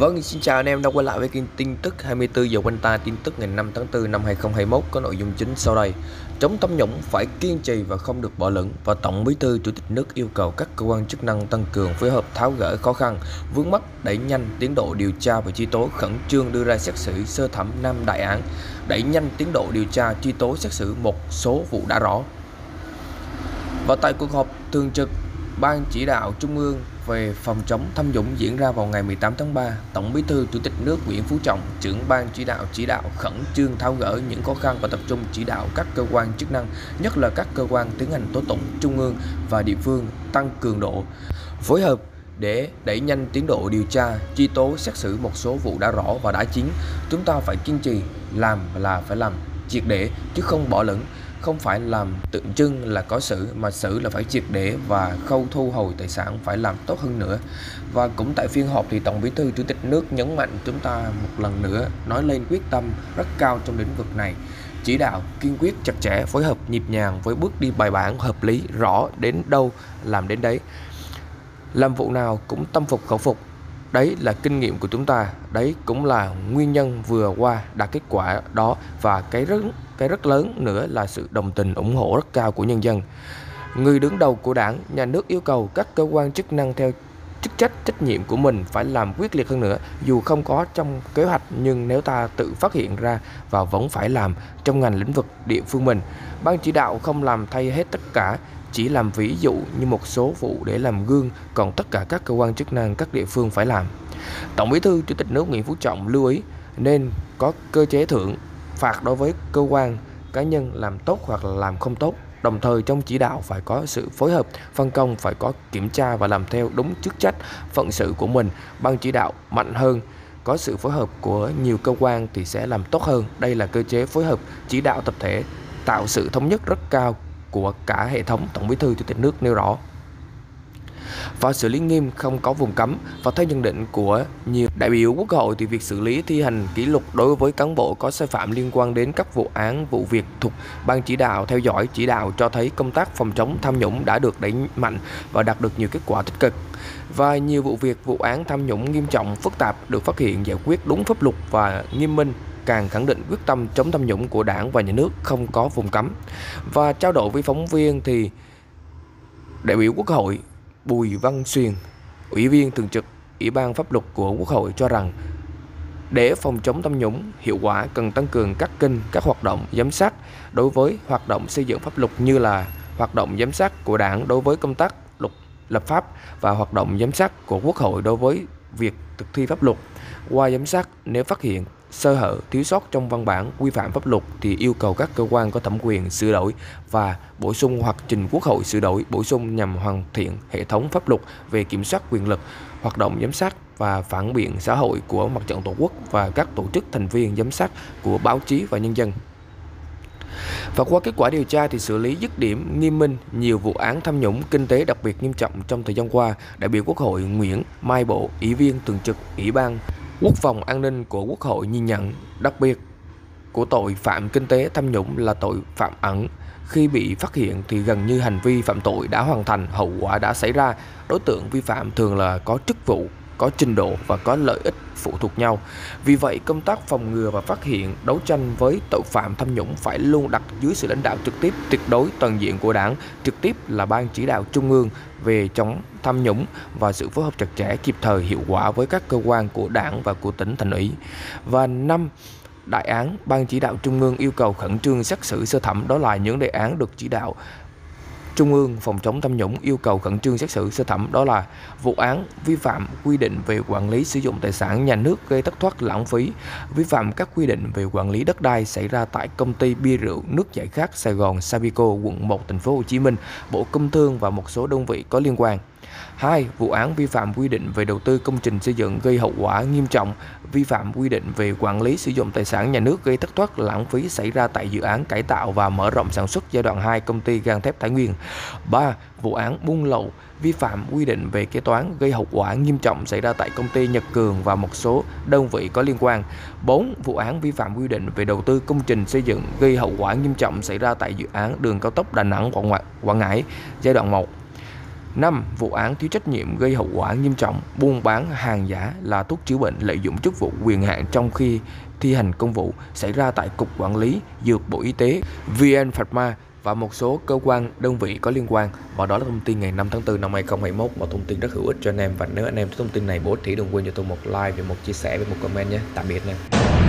Vâng, xin chào anh em đã quay lại với kênh tin tức 24 giờ quanh ta. Tin tức ngày 5 tháng 4 năm 2021 có nội dung chính sau đây: chống tham nhũng phải kiên trì và không được bỏ lửng, và Tổng Bí thư Chủ tịch nước yêu cầu các cơ quan chức năng tăng cường phối hợp tháo gỡ khó khăn, vướng mắc, đẩy nhanh tiến độ điều tra và truy tố, khẩn trương đưa ra xét xử sơ thẩm 5 đại án, đẩy nhanh tiến độ điều tra truy tố xét xử một số vụ đã rõ. Và tại cuộc họp thường trực Ban Chỉ đạo Trung ương về phòng chống tham nhũng diễn ra vào ngày 18 tháng 3, Tổng Bí thư Chủ tịch nước Nguyễn Phú Trọng, trưởng Ban chỉ đạo khẩn trương tháo gỡ những khó khăn và tập trung chỉ đạo các cơ quan chức năng, nhất là các cơ quan tiến hành tố tụng trung ương và địa phương tăng cường độ phối hợp để đẩy nhanh tiến độ điều tra, truy tố, xét xử một số vụ đã rõ và đã chín. Chúng ta phải kiên trì, phải làm triệt để chứ không bỏ lửng. Không phải làm tượng trưng là có xử, mà xử là phải triệt để, và khâu thu hồi tài sản phải làm tốt hơn nữa. Và cũng tại phiên họp thì Tổng Bí thư Chủ tịch nước nhấn mạnh chúng ta một lần nữa nói lên quyết tâm rất cao trong lĩnh vực này, chỉ đạo kiên quyết, chặt chẽ, phối hợp nhịp nhàng với bước đi bài bản, hợp lý, rõ đến đâu làm đến đấy, làm vụ nào cũng tâm phục khẩu phục. Đấy là kinh nghiệm của chúng ta, đấy cũng là nguyên nhân vừa qua đạt kết quả đó, và cái rất lớn nữa là sự đồng tình ủng hộ rất cao của nhân dân. Người đứng đầu của Đảng, Nhà nước yêu cầu các cơ quan chức năng theo chức trách, trách nhiệm của mình phải làm quyết liệt hơn nữa, dù không có trong kế hoạch nhưng nếu ta tự phát hiện ra và vẫn phải làm trong ngành lĩnh vực địa phương mình. Ban chỉ đạo không làm thay hết tất cả, chỉ làm ví dụ như một số vụ để làm gương, còn tất cả các cơ quan chức năng, các địa phương phải làm. Tổng Bí thư Chủ tịch nước Nguyễn Phú Trọng lưu ý nên có cơ chế thưởng phạt đối với cơ quan, cá nhân làm tốt hoặc là làm không tốt. Đồng thời trong chỉ đạo phải có sự phối hợp, phân công, phải có kiểm tra và làm theo đúng chức trách, phận sự của mình. Ban chỉ đạo mạnh hơn, có sự phối hợp của nhiều cơ quan thì sẽ làm tốt hơn. Đây là cơ chế phối hợp, chỉ đạo tập thể, tạo sự thống nhất rất cao của cả hệ thống, Tổng Bí thư Chủ tịch nước nêu rõ. Và xử lý nghiêm, không có vùng cấm. Và theo nhận định của nhiều đại biểu Quốc hội thì việc xử lý, thi hành kỷ luật đối với cán bộ có sai phạm liên quan đến các vụ án, vụ việc thuộc Ban chỉ đạo theo dõi chỉ đạo cho thấy công tác phòng chống tham nhũng đã được đẩy mạnh và đạt được nhiều kết quả tích cực. Và nhiều vụ việc, vụ án tham nhũng nghiêm trọng, phức tạp được phát hiện, giải quyết đúng pháp luật và nghiêm minh, càng khẳng định quyết tâm chống tham nhũng của Đảng và Nhà nước, không có vùng cấm. Và trao đổi với phóng viên thì đại biểu Quốc hội Bùi Văn Xuyên, Ủy viên Thường trực Ủy ban Pháp luật của Quốc hội cho rằng để phòng chống tham nhũng hiệu quả cần tăng cường các kênh, các hoạt động giám sát đối với hoạt động xây dựng pháp luật, như là hoạt động giám sát của Đảng đối với công tác lập pháp và hoạt động giám sát của Quốc hội đối với việc thực thi pháp luật. Qua giám sát, nếu phát hiện sơ hở, thiếu sót trong văn bản quy phạm pháp luật thì yêu cầu các cơ quan có thẩm quyền sửa đổi và bổ sung hoặc trình Quốc hội sửa đổi, bổ sung nhằm hoàn thiện hệ thống pháp luật về kiểm soát quyền lực, hoạt động giám sát và phản biện xã hội của Mặt trận Tổ quốc và các tổ chức thành viên giám sát của báo chí và nhân dân. Và qua kết quả điều tra thì xử lý dứt điểm, nghiêm minh nhiều vụ án tham nhũng kinh tế đặc biệt nghiêm trọng trong thời gian qua, đại biểu Quốc hội Nguyễn Mai Bộ, Ủy viên Thường trực Ủy ban Quốc phòng an ninh của Quốc hội nhìn nhận đặc biệt của tội phạm kinh tế tham nhũng là tội phạm ẩn. Khi bị phát hiện thì gần như hành vi phạm tội đã hoàn thành, hậu quả đã xảy ra. Đối tượng vi phạm thường là có chức vụ, có trình độ và có lợi ích phụ thuộc nhau. Vì vậy, công tác phòng ngừa và phát hiện, đấu tranh với tội phạm tham nhũng phải luôn đặt dưới sự lãnh đạo trực tiếp, tuyệt đối, toàn diện của Đảng, trực tiếp là Ban chỉ đạo Trung ương về chống tham nhũng, và sự phối hợp chặt chẽ, kịp thời, hiệu quả với các cơ quan của Đảng và của tỉnh, thành ủy. Và 5 đại án Ban chỉ đạo Trung ương yêu cầu khẩn trương xét xử sơ thẩm, đó là những đề án được chỉ đạo Trung ương phòng chống tham nhũng yêu cầu khẩn trương xét xử sơ thẩm, đó là vụ án vi phạm quy định về quản lý sử dụng tài sản nhà nước gây thất thoát lãng phí, vi phạm các quy định về quản lý đất đai xảy ra tại công ty bia rượu nước giải khát Sài Gòn Sabico, quận 1, thành phố Hồ Chí Minh, Bộ Công Thương và một số đơn vị có liên quan. 2. Vụ án vi phạm quy định về đầu tư công trình xây dựng gây hậu quả nghiêm trọng, vi phạm quy định về quản lý sử dụng tài sản nhà nước gây thất thoát lãng phí xảy ra tại dự án cải tạo và mở rộng sản xuất giai đoạn 2 công ty gang thép Thái Nguyên. 3. Vụ án buôn lậu, vi phạm quy định về kế toán gây hậu quả nghiêm trọng xảy ra tại công ty Nhật Cường và một số đơn vị có liên quan. 4. Vụ án vi phạm quy định về đầu tư công trình xây dựng gây hậu quả nghiêm trọng xảy ra tại dự án đường cao tốc Đà Nẵng - Quảng Ngãi giai đoạn 1. 5. Vụ án thiếu trách nhiệm gây hậu quả nghiêm trọng, buôn bán hàng giả là thuốc chữa bệnh, lợi dụng chức vụ quyền hạn trong khi thi hành công vụ xảy ra tại Cục Quản lý Dược Bộ Y tế, VN Pharma và một số cơ quan đơn vị có liên quan. Và đó là thông tin ngày 5 tháng 4 năm 2021, một thông tin rất hữu ích cho anh em. Và nếu anh em thấy thông tin này bổ ích thì đừng quên cho tôi một like, một chia sẻ và một comment nhé. Tạm biệt anh em.